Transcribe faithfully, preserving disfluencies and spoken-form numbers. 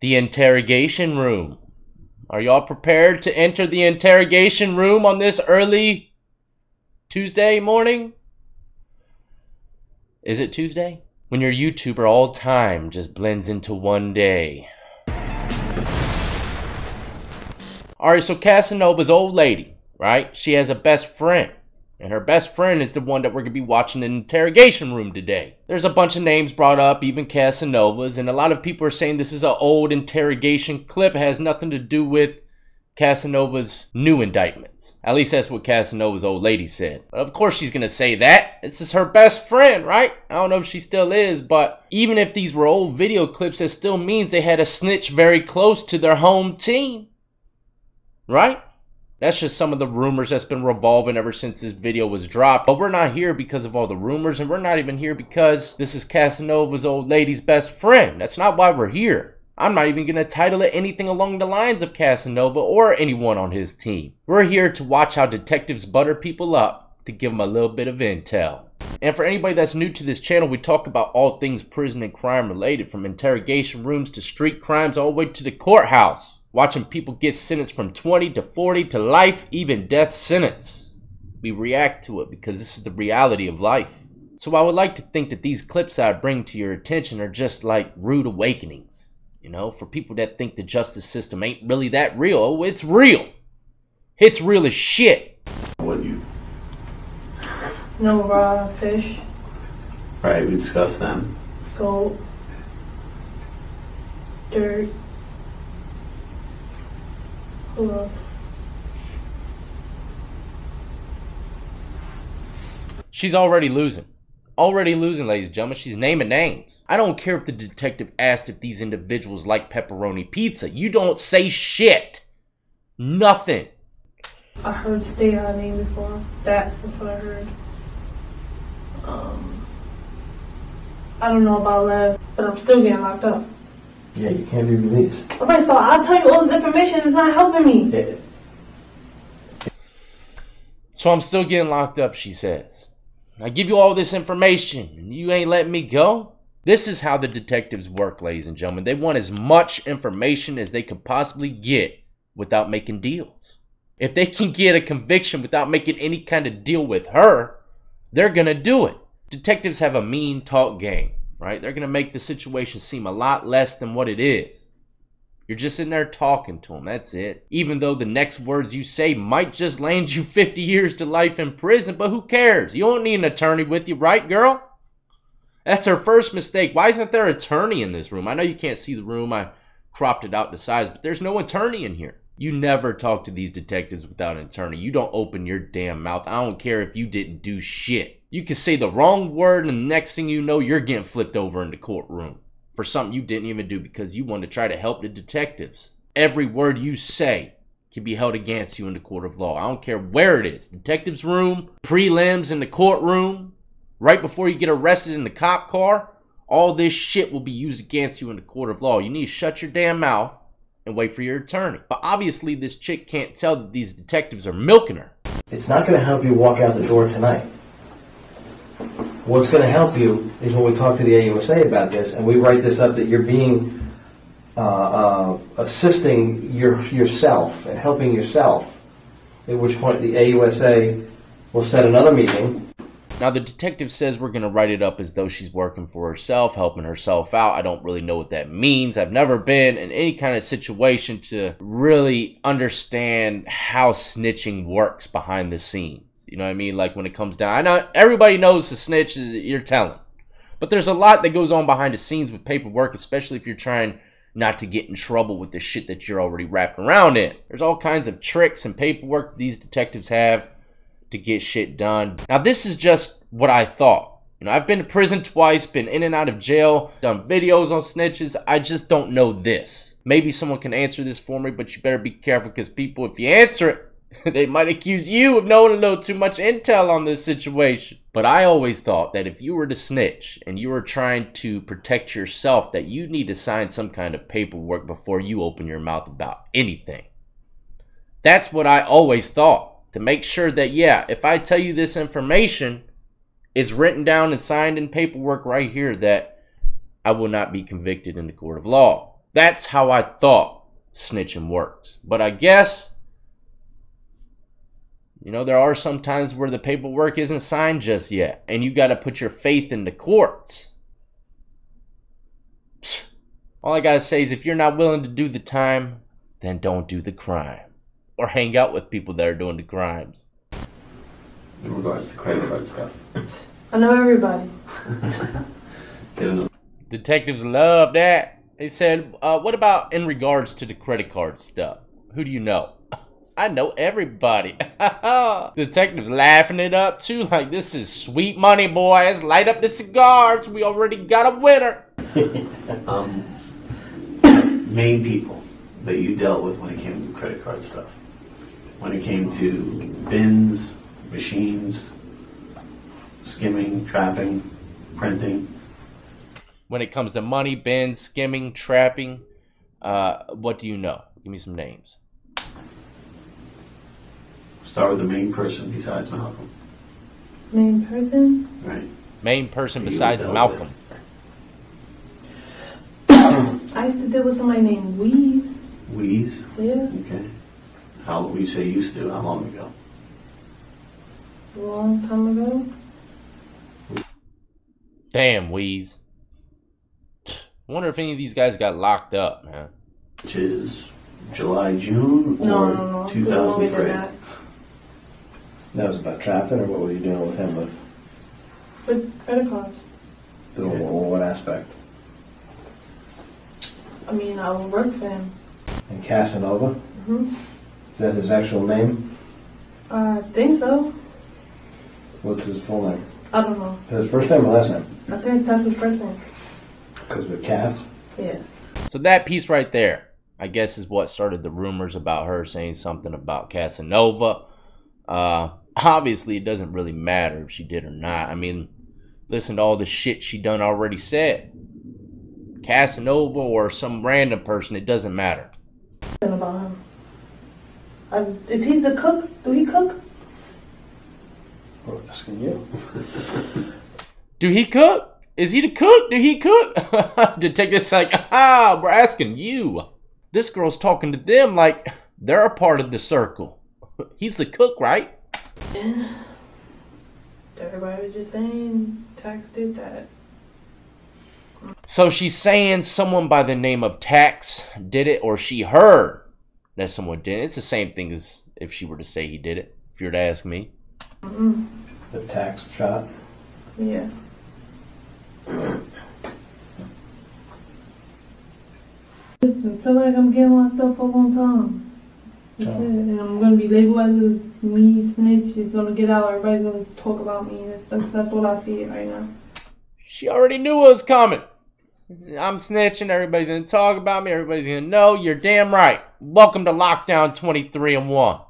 The interrogation room. Are y'all prepared to enter the interrogation room on this early Tuesday morning? Is it Tuesday? When your YouTuber all time just blends into one day. Alright, so Casanova's old lady, right? She has a best friend. And her best friend is the one that we're going to be watching in the interrogation room today. There's a bunch of names brought up, even Casanova's, and a lot of people are saying this is an old interrogation clip. It has nothing to do with Casanova's new indictments. At least that's what Casanova's old lady said. But of course she's going to say that. This is her best friend, right? I don't know if she still is, but even if these were old video clips, that still means they had a snitch very close to their home team, right? That's just some of the rumors that's been revolving ever since this video was dropped. But we're not here because of all the rumors, and we're not even here because this is Casanova's old lady's best friend. That's not why we're here. I'm not even going to title it anything along the lines of Casanova or anyone on his team. We're here to watch how detectives butter people up to give them a little bit of intel. And for anybody that's new to this channel, we talk about all things prison and crime related, from interrogation rooms to street crimes all the way to the courthouse. Watching people get sentenced from twenty to forty to life, even death sentence. We react to it because this is the reality of life. So I would like to think that these clips I bring to your attention are just like rude awakenings. You know, for people that think the justice system ain't really that real. Oh, it's real. It's real as shit. What you? No raw fish. Right, we discussed them. Gold. Dirt. She's already losing. Already losing, ladies and gentlemen. She's naming names. I don't care if the detective asked if these individuals like pepperoni pizza. You don't say shit. Nothing. I heard stay on name before. That is what I heard. Um, I don't know about that, but I'm still getting locked up. Yeah, you can't be released. Okay, so I'll tell you all this information. It's not helping me. Yeah. So I'm still getting locked up, she says. I give you all this information, and you ain't letting me go? This is how the detectives work, ladies and gentlemen. They want as much information as they could possibly get without making deals. If they can get a conviction without making any kind of deal with her, they're going to do it. Detectives have a mean talk game. Right? They're going to make the situation seem a lot less than what it is. You're just sitting there talking to them. That's it. Even though the next words you say might just land you fifty years to life in prison. But who cares? You don't need an attorney with you. Right, girl? That's her first mistake. Why isn't there an attorney in this room? I know you can't see the room. I cropped it out to size. But there's no attorney in here. You never talk to these detectives without an attorney. You don't open your damn mouth. I don't care if you didn't do shit. You can say the wrong word and the next thing you know, you're getting flipped over in the courtroom for something you didn't even do because you want to try to help the detectives. Every word you say can be held against you in the court of law. I don't care where it is. Detectives room, prelims in the courtroom, right before you get arrested in the cop car. All this shit will be used against you in the court of law. You need to shut your damn mouth and wait for your attorney. But obviously this chick can't tell that these detectives are milking her. It's not going to help you walk out the door tonight. What's going to help you is when we talk to the A U S A about this and we write this up that you're being uh, uh, assisting your, yourself and helping yourself, at which point the A U S A will set another meeting. Now the detective says we're going to write it up as though she's working for herself, helping herself out. I don't really know what that means. I've never been in any kind of situation to really understand how snitching works behind the scenes. You know what I mean? Like when it comes down, I know everybody knows the snitch is you're telling. But there's a lot that goes on behind the scenes with paperwork, especially if you're trying not to get in trouble with the shit that you're already wrapped around in. There's all kinds of tricks and paperwork these detectives have to get shit done. Now this is just what I thought. You know, I've been to prison twice, been in and out of jail, done videos on snitches. I just don't know this. Maybe someone can answer this for me, but you better be careful because people, if you answer it, they might accuse you of knowing a little too much intel on this situation. But I always thought that if you were to snitch and you were trying to protect yourself, that you need to sign some kind of paperwork before you open your mouth about anything. That's what I always thought. To make sure that, yeah, if I tell you this information, it's written down and signed in paperwork right here that I will not be convicted in the court of law. That's how I thought snitching works. But I guess, you know, there are some times where the paperwork isn't signed just yet, and you got to put your faith in the courts. Psst. All I got to say is if you're not willing to do the time, then don't do the crime. Or hang out with people that are doing the crimes. In regards to credit card stuff. I know everybody. Detectives love that. They said, uh, what about in regards to the credit card stuff? Who do you know? I know everybody. Detectives laughing it up too, like this is sweet money, boys. Light up the cigars. We already got a winner. um, main people that you dealt with when it came to credit card stuff. When it came to bins, machines, skimming, trapping, printing. When it comes to money, bins, skimming, trapping, uh, what do you know? Give me some names. Start with the main person besides Malcolm. Main person? Right. Main person besides Malcolm. I used to deal with somebody named Wheeze. Wheeze? Yeah. Okay. How, you say used to, how long ago? A long time ago. Damn, Wheeze. I wonder if any of these guys got locked up, man. Which is July, June, or no, no, no. two thousand three? That was about trapping, or what were you dealing with him with? With credit cards. So, okay. What aspect? I mean, I would work for him. And Casanova? Mm-hmm. Is that his actual name? Uh, I think so. What's his full name? I don't know. His first name or last name? I think that's his first name. Because of Cas? Yeah. So that piece right there, I guess, is what started the rumors about her saying something about Casanova. Uh... Obviously, it doesn't really matter if she did or not. I mean, listen to all the shit she done already said. Casanova or some random person, it doesn't matter. About him. Uh, is he the cook? Do he cook? Well, asking you. Do he cook? Is he the cook? Do he cook? Detective's like, ah, we're asking you. This girl's talking to them like they're a part of the circle. He's the cook, right? Yeah. Everybody was just saying Tax did that. So she's saying someone by the name of Tax did it, or she heard that someone did it. It's the same thing as if she were to say he did it, if you were to ask me. Mm-hmm. The Tax shot? Yeah. I feel like I'm getting locked up for a long time. Oh. And I'm going to be labeled as me, snitch. It's going to get out. Everybody's going to talk about me. That's, that's, that's what I see right now. She already knew what was coming. I'm snitching. Everybody's going to talk about me. Everybody's going to know. You're damn right. Welcome to Lockdown twenty-three and one.